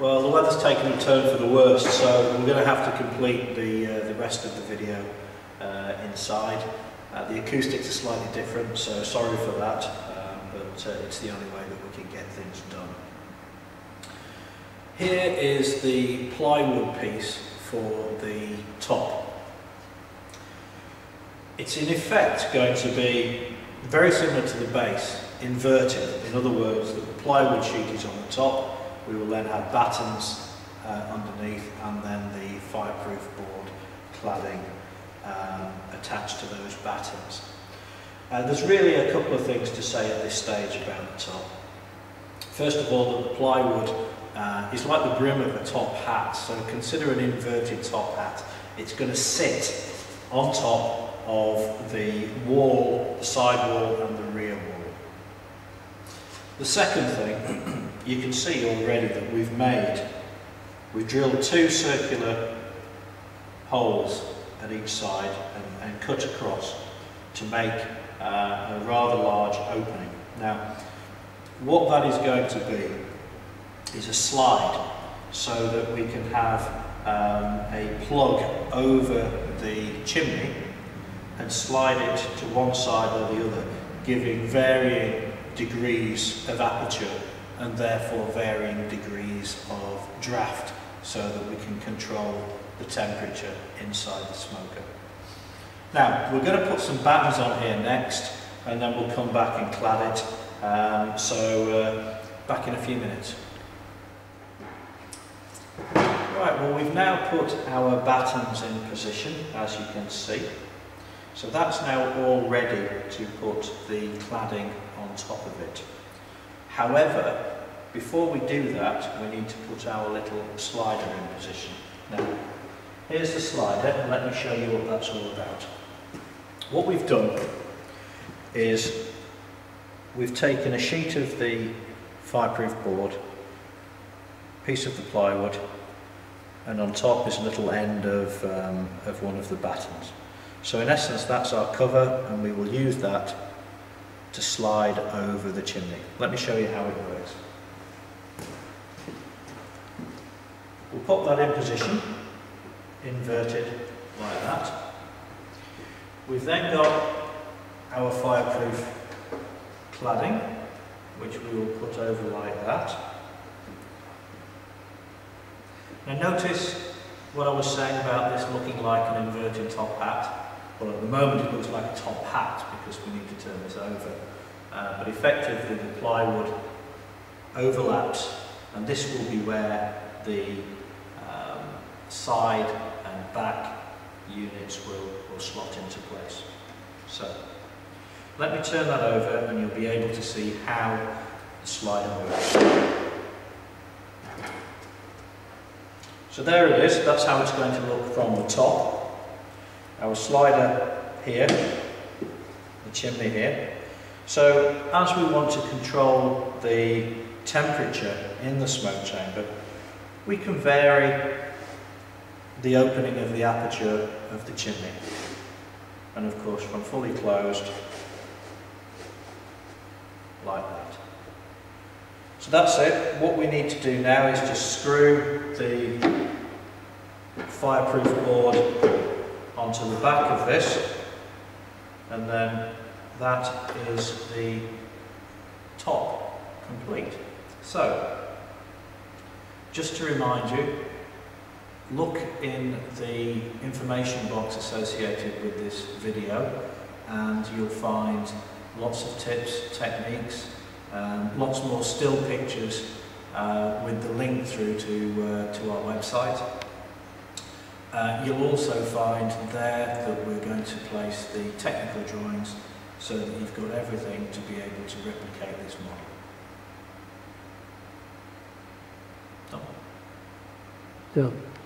Well, the weather's taken a turn for the worst, so we're going to have to complete the rest of the video inside. The acoustics are slightly different, so sorry for that, but it's the only way that we can get things done. Here is the plywood piece for the top. It's in effect going to be very similar to the base, inverted. In other words, the plywood sheet is on the top, we will then have battens underneath, and then the fireproof board cladding attached to those battens. There's really a couple of things to say at this stage about the top. First of all, that the plywood is like the brim of a top hat, so consider an inverted top hat. It's going to sit on top of the wall, the side wall and the rear wall. The second thing, you can see already that we've drilled two circular holes at each side and cut across to make a rather large opening. Now, what that is going to be is a slide so that we can have a plug over the chimney and slide it to one side or the other, giving varying degrees of aperture and therefore varying degrees of draft so that we can control the temperature inside the smoker. Now, we're going to put some battens on here next, and then we'll come back and clad it, back in a few minutes. Right, well, we've now put our battens in position, as you can see. So that's now all ready to put the cladding on top of it. However, before we do that, we need to put our little slider in position. Now, here's the slider, and let me show you what that's all about. What we've done is we've taken a sheet of the fireproof board, piece of the plywood, and on top is a little end of one of the battens. So in essence, that's our cover, and we will use that to slide over the chimney. Let me show you how it works. We'll pop that in position, inverted like that. We've then got our fireproof cladding, which we will put over like that. Now notice what I was saying about this looking like an inverted top hat. Well, at the moment it looks like a top hat because we need to turn this over. But effectively the plywood overlaps, and this will be where the side and back units will slot into place. So, let me turn that over and you'll be able to see how the slider works. So there it is, that's how it's going to look from the top. Our slider here, the chimney here. So as we want to control the temperature in the smoke chamber, we can vary the opening of the aperture of the chimney. And of course from fully closed, like that. So that's it. What we need to do now is just screw the fireproof board onto the back of this, and then that is the top complete. So, just to remind you, look in the information box associated with this video and you'll find lots of tips, techniques, lots more still pictures with the link through to our website. You'll also find there that we're going to place the technical drawings so that you've got everything to be able to replicate this model. Done. Done.